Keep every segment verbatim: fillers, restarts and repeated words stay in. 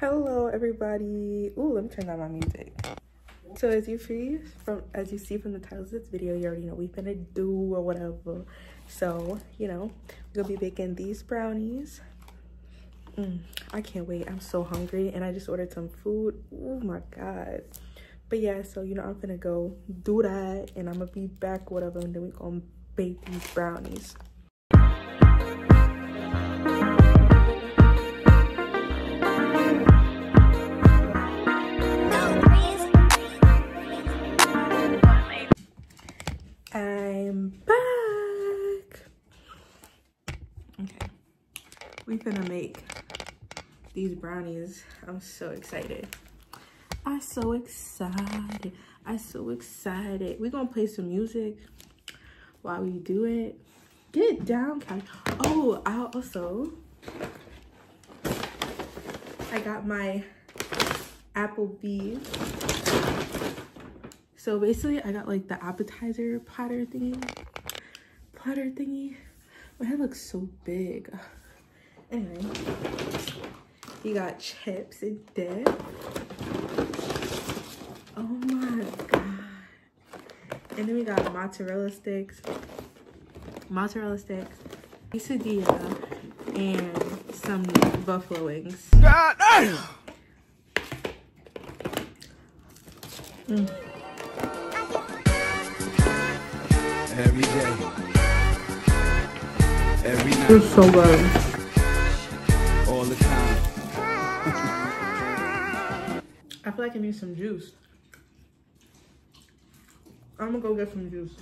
Hello everybody. Ooh, let me turn down my music. So as you see from as you see from the title of this video, you already know we've been a do or whatever. So, you know, we're gonna be baking these brownies. Mm, I can't wait. I'm so hungry and I just ordered some food. Oh my god. But yeah, so you know I'm gonna go do that and I'm gonna be back, whatever, and then we're gonna bake these brownies. We're gonna make these brownies. I'm so excited. I'm so excited. I'm so excited. We're gonna play some music while we do it. Get it down, Callie. Oh, I also, I got my Applebee. So basically I got like the appetizer platter thingy. Platter thingy. My head looks so big. Anyway, you got chips and dip. Oh my god. And then we got mozzarella sticks, mozzarella sticks, quesadilla, and some buffalo wings. God, ah! mm. Every day. Every night. It's so good. I feel like I need some juice. I'm gonna go get some juice.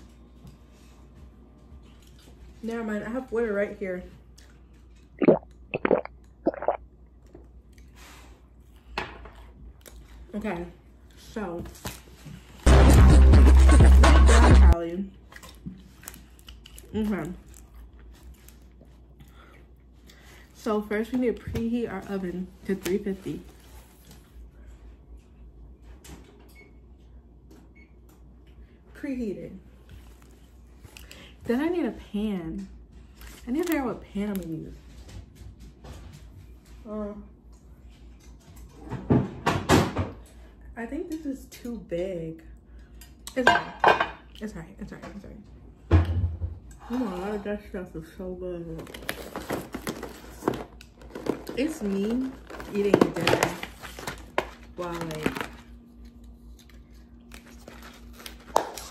Never mind, I have water right here. Okay, so. Okay. So first we need to preheat our oven to three fifty. Preheated. Then I need a pan. I need to figure out what pan I'm gonna use. Uh, I think this is too big. It's alright. It's alright. It's alright. It's alright. Oh my god, that stuff is so good. It's me eating dinner while like.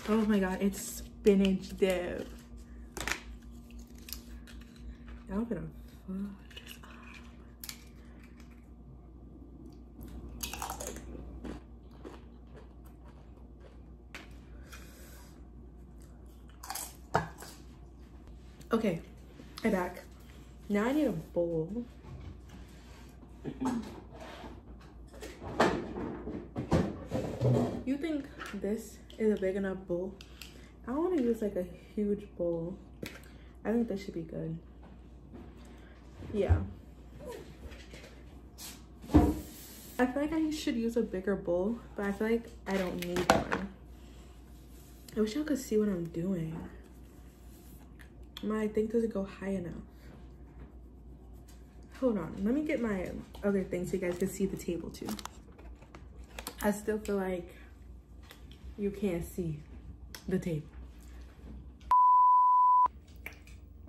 Oh my god, it's spinach dip. Now I'm gonna fuck this up. Okay, I'm back. Now I need a bowl. You think this is a big enough bowl? I don't want to use like a huge bowl. I think this should be good. Yeah. I feel like I should use a bigger bowl, but I feel like I don't need one. I wish y'all could see what I'm doing. My thing doesn't go high enough. Hold on, let me get my other thing so you guys can see the table too. I still feel like you can't see the table.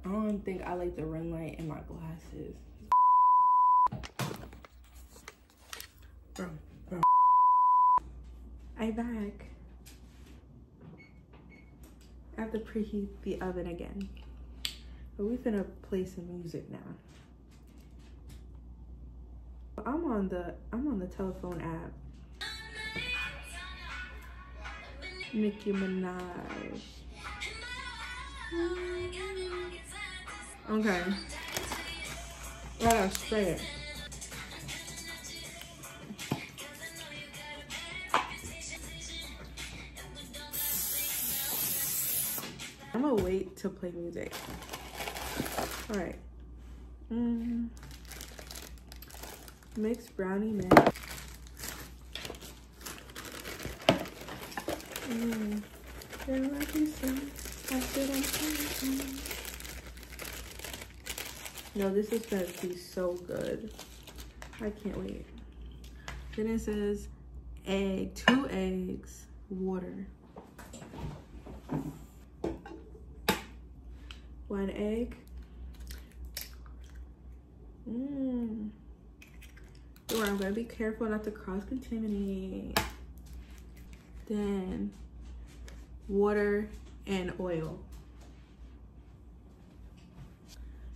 I don't think I like the ring light in my glasses. Bro, bro. I'm back. I have to preheat the oven again. But we're gonna play some music now. I'm on the I'm on the telephone app. Nicki Minaj. Okay. I gotta spray it. I'm gonna wait to play music. All right. Mm. Mixed brownie mix. Mm. No, this is gonna be so good. I can't wait. Then it says egg, two eggs, water. One egg. Mmm. Or I'm gonna be careful not to cross-contaminate. Then water and oil.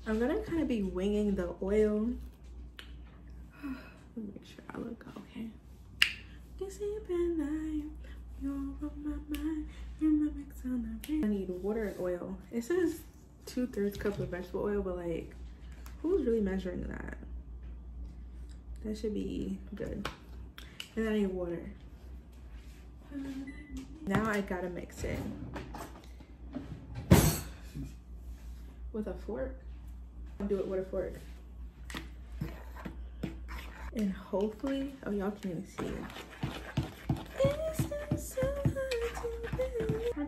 I'm gonna kind of be winging the oil. Let me make sure I look okay. I need water and oil. It says two thirds cup of vegetable oil, but like, who's really measuring that? That should be good. And I need water. Now I gotta mix it with a fork. I'll do it with a fork. And hopefully, oh, y'all can't even see it. It's so hard to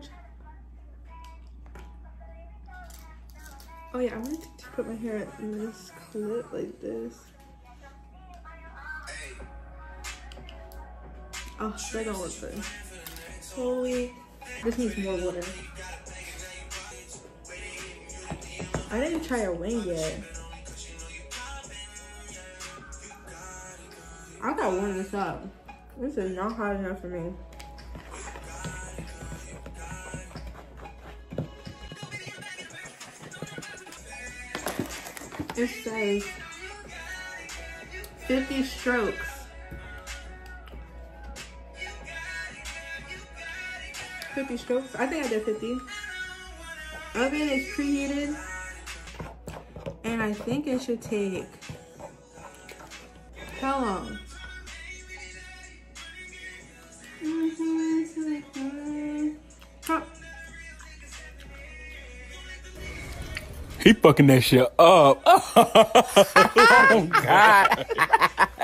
oh yeah, I wanted to put my hair in this clip like this. Oh, they don't look good. Holy, this needs more water. I didn't try a wing yet. I gotta warm this up. This is not hot enough for me. It says fifty strokes. fifty strokes. I think I did fifty. Oven is preheated. And I think it should take how long? He fucking that shit up. Oh, God.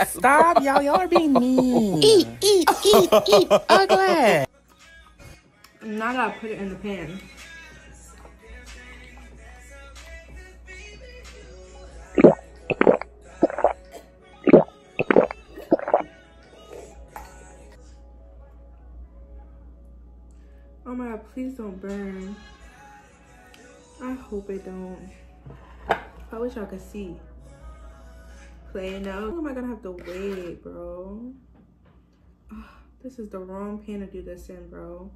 Stop, y'all. Y'all are being mean. Eat, eat, eat, eat. Ugly. Now I gotta put it in the pan. Oh my God, please don't burn. I hope it don't. I wish y'all could see. Playing out. How am I gonna have to wait, bro? Oh, this is the wrong pan to do this in, bro.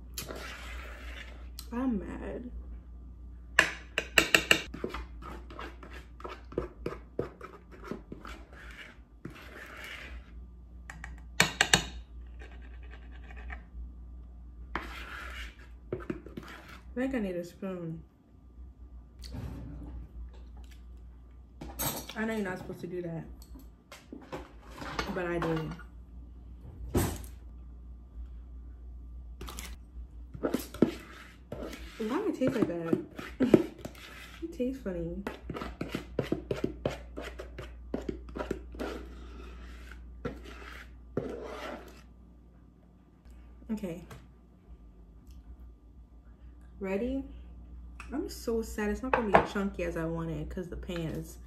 I'm mad. I think I need a spoon. I know you're not supposed to do that, but I do. Why do I taste like that? It tastes funny. Okay. Ready? I'm so sad. It's not gonna be chunky as I wanted because the pan is.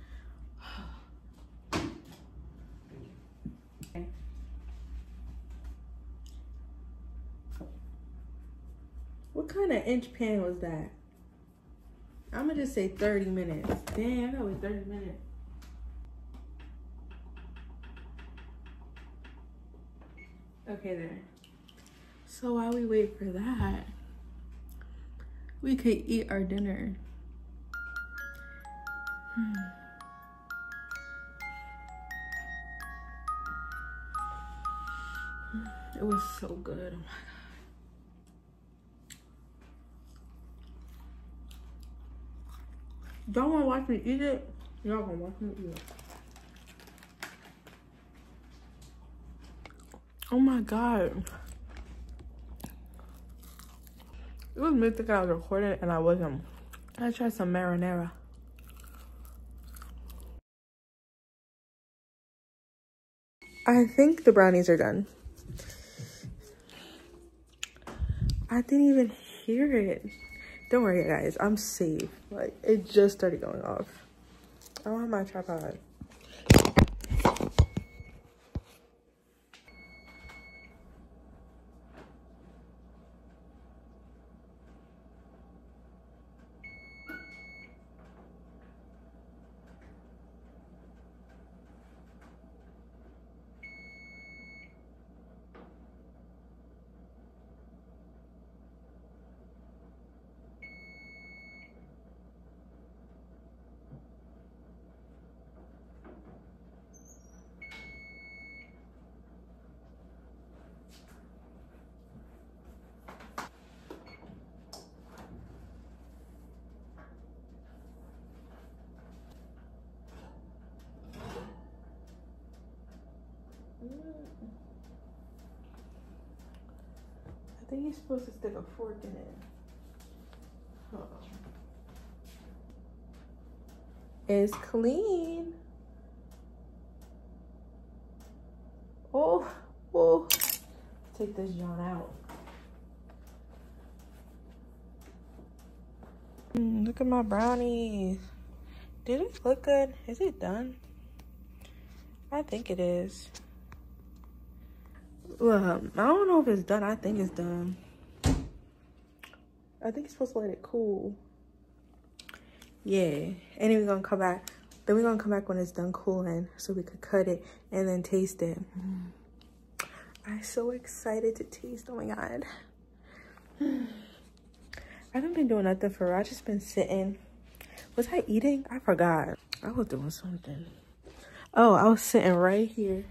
What kind of inch pan was that? I'm gonna just say thirty minutes. Dang, I gotta wait thirty minutes. Okay, there. So while we wait for that, we could eat our dinner. Hmm. It was so good. Oh my God. Don't wanna watch me eat it? Y'all gonna watch me eat it. Oh my God. It was mid-thick I was recording and I wasn't. I tried some marinara. I think the brownies are done. I didn't even hear it. Don't worry, guys. I'm safe. Like, it just started going off. I don't have my tripod. I think you're supposed to stick a fork in it. Huh. It's clean. Oh, oh. Take this John out. Mm, look at my brownies. Did it look good? Is it done? I think it is. Well, I don't know if it's done. I think it's done. I think you're supposed to let it cool. Yeah. And then we're going to come back. Then we're going to come back when it's done cooling so we could cut it and then taste it. Mm. I'm so excited to taste. Oh, my God. I haven't been doing nothing for her. I've just been sitting. Was I eating? I forgot. I was doing something. Oh, I was sitting right here.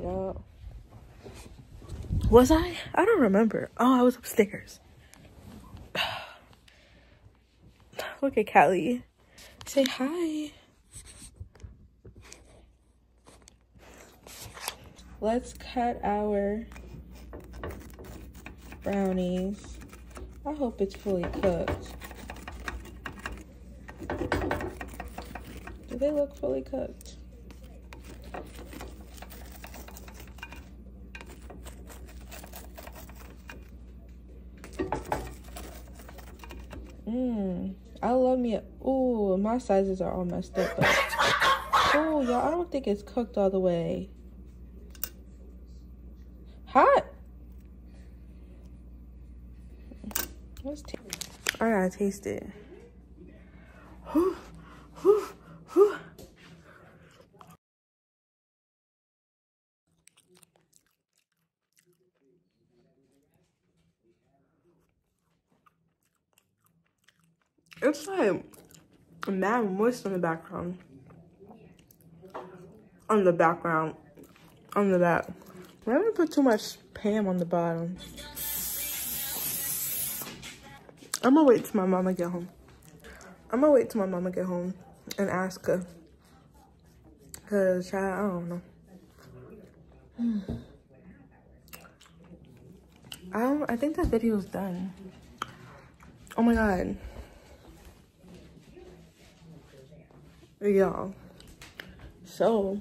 Yo. Was I? I don't remember. Oh, I was upstairs. Look at Callie. Say hi. Let's cut our brownies. I hope it's fully cooked. Do they look fully cooked? Mmm, I love me. Ooh, my sizes are all messed up. Oh, y'all, I don't think it's cooked all the way. Hot. Let's taste it. I gotta taste it. Whew, whew, whew. It's like mad moist on the background. On the background. On the back. I haven't put too much Pam on the bottom. I'm gonna wait till my mama get home. I'm gonna wait till my mama get home and ask her. Cause I don't know. I don't, I think that video's done. Oh my God. Y'all, so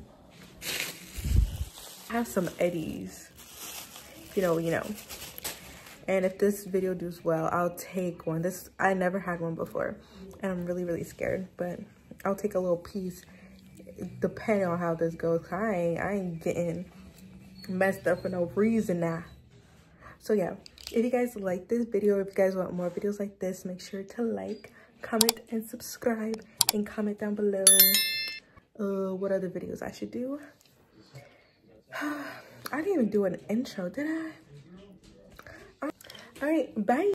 I have some eddies, you know, you know, and if this video does well, I'll take one. This, I never had one before, and I'm really, really scared, but I'll take a little piece, depending on how this goes. I ain't, I ain't getting messed up for no reason now. So yeah, if you guys like this video, if you guys want more videos like this, make sure to like, comment, and subscribe. And comment down below uh, what other videos I should do. I didn't even do an intro, did I? All right, bye.